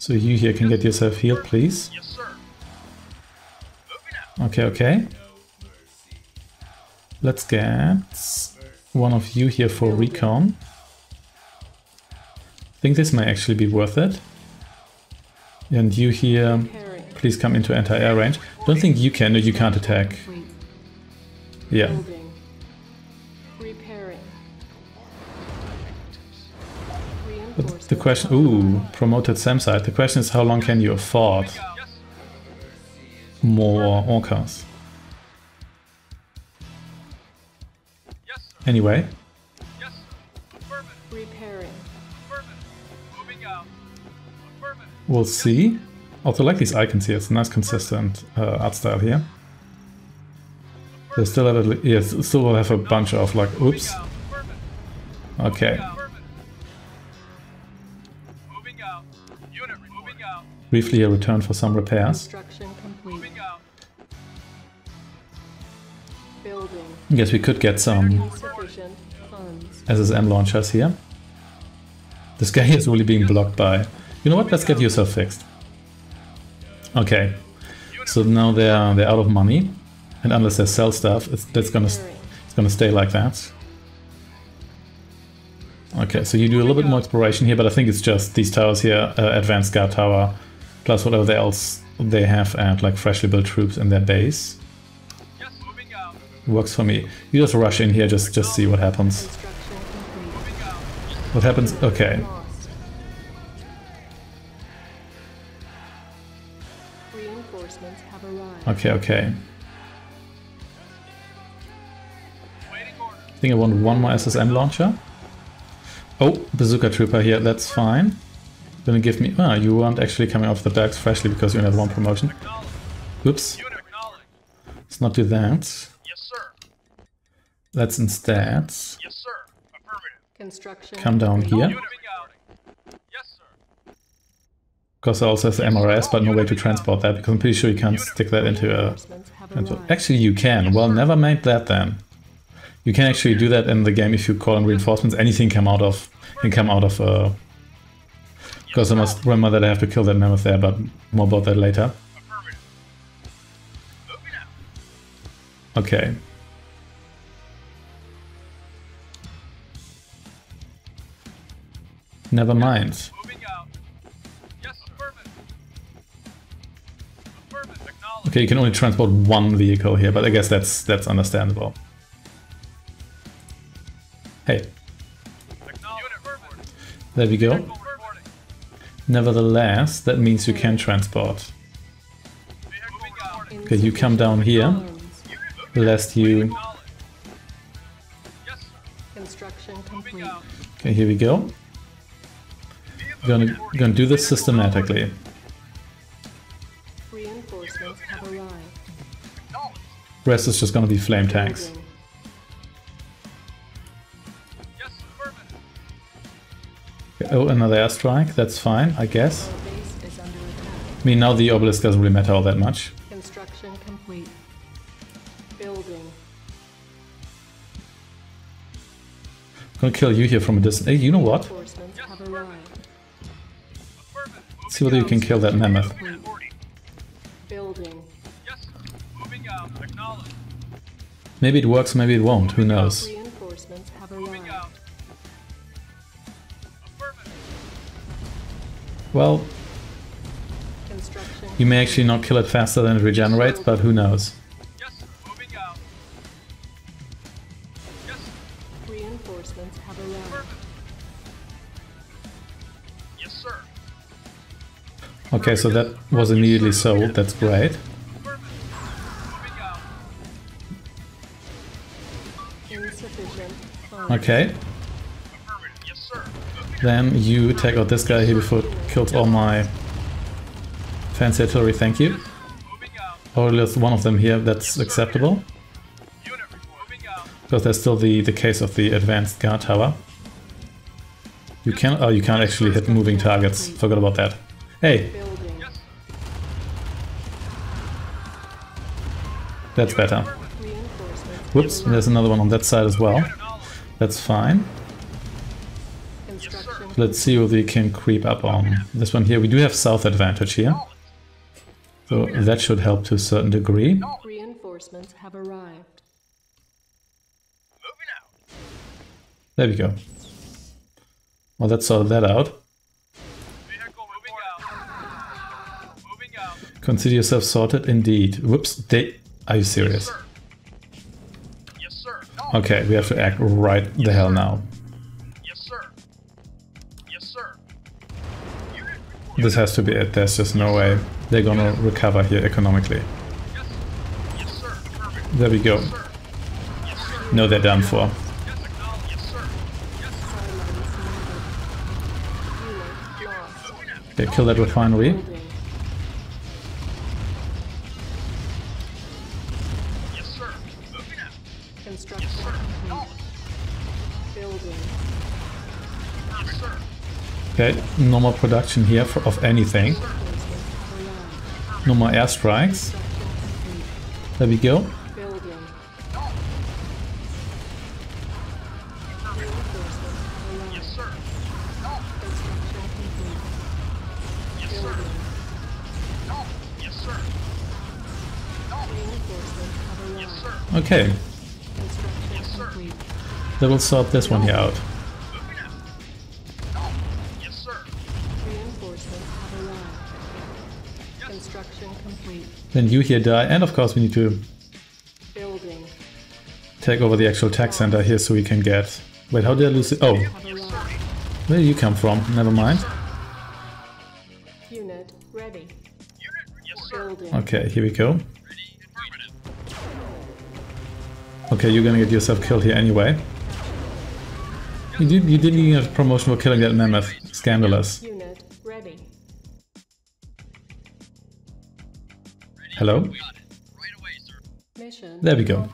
So you here can get yourself healed, please. Okay, okay. Let's get one of you here for recon. I think this may actually be worth it. And you here, please come into anti-air range. Don't think you can, no, you can't attack. Yeah. The question, ooh, promoted SAM side. The question is, how long can you afford more Orcas? Anyway. We'll see. Also like these icons here, it's a nice consistent uh, art style here. They still have a, yes, still will have a bunch of like, oops. Okay. Briefly a return for some repairs. I guess we could get some S S M launchers here. This guy is really being blocked by... You know what? Let's get yourself fixed. Okay. So now they're they're out of money, and unless they sell stuff, it's that's gonna it's gonna stay like that. Okay, so you do a little bit more exploration here, but I think it's just these towers here, uh, advanced guard tower, plus whatever else they have and like freshly built troops in their base. Works for me. You just rush in here, just just see what happens. What happens? Okay. Okay, okay. I think I want one more S S M launcher. Oh, bazooka trooper here, that's fine. Gonna give me... Ah, you weren't actually coming off the docks freshly because you only had one promotion. Oops. Let's not do that. Let's instead come down here. Because it also has M R S, but no way to transport that, because I'm pretty sure you can't stick that into a... Into, actually, you can. Well, never mind that then. You can actually do that in the game if you call in reinforcements. Anything come out of... can come out of... Uh, because I must remember that I have to kill that mammoth there, but more about that later. Okay. Never mind. Okay, you can only transport one vehicle here, but I guess that's that's understandable. Hey. There we go. Nevertheless, that means you can transport. Okay, you come down here, lest you... Okay, here we go. We're gonna, we're gonna do this systematically. Rest is just gonna be flame tanks. Okay, oh, another airstrike, that's fine, I guess. I mean, now the obelisk doesn't really matter all that much. Construction complete. Building. I'm gonna kill you here from a distance. Hey, you know what? Let's see whether you can kill that mammoth. Maybe it works, maybe it won't, who knows. Well, you may actually not kill it faster than it regenerates, but who knows. Okay, so that was immediately sold, that's great. Okay. Then you take out this guy here before it kills all my fancy artillery, thank you. Or at least one of them here, that's acceptable. Because there's still the, the case of the advanced guard tower. You can't, oh, you can't actually hit moving targets, forgot about that. Hey! That's better. Whoops, there's another one on that side as well. That's fine. Let's see what we can creep up on. This one here, we do have south advantage here. So that should help to a certain degree. Reinforcements have arrived. There we go. Well, that sorted that out. Consider yourself sorted indeed. Whoops, they... Are you serious? Okay, we have to act right the yes, hell now. Yes, sir. Yes, sir. This has to be it. There's just no way they're gonna recover here economically. Yes. Yes, sir. There we go. Yes, sir. Yes, sir. No, they're done for. Yes, sir. Yes, sir. Okay, kill that refinery. Okay, no more production here for, of anything. No more airstrikes. There we go. Okay. They will sort this one here out. Then you here die, and of course we need to Building. take over the actual tech center here so we can get... Wait, how did I lose it? Oh! Where did you come from? Never mind. Unit ready. Okay, here we go. Okay, you're gonna get yourself killed here anyway. You, did, you didn't even have promotion for killing that mammoth. Scandalous. Hello? There we go.